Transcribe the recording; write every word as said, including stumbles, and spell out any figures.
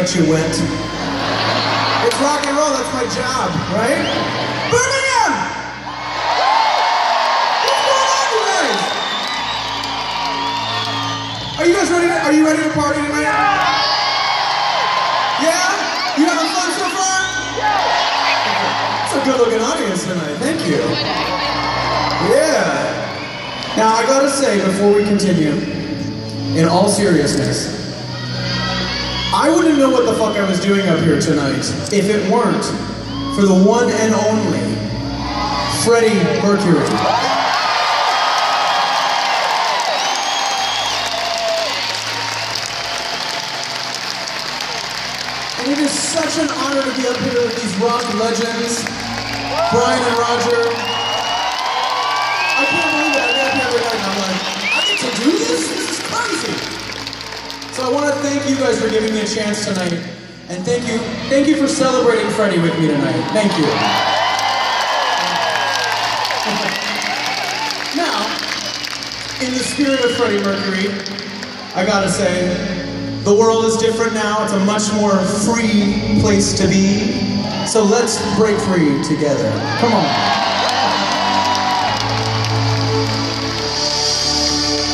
chance you went. It's rock and roll, that's my job, right? Birmingham! What's going on tonight? Are you guys ready to, are you ready to party tonight? Yeah? You having fun so far? It's a good looking audience tonight, thank you. Yeah. Now, I gotta say, before we continue, in all seriousness, I wouldn't know what the fuck I was doing up here tonight if it weren't for the one and only Freddie Mercury. And it is such an honor to be up here with these rock legends, Brian and Roger. I can't believe it. I get up here every night and I'm like, I get to do this? This is crazy. So I want to thank you guys for giving me a chance tonight, and thank you, thank you for celebrating Freddie with me tonight. Thank you. Now, in the spirit of Freddie Mercury, I gotta say, the world is different now. It's a much more free place to be. So let's break free together. Come on.